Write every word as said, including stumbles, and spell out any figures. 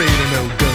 afraid of no ghosts.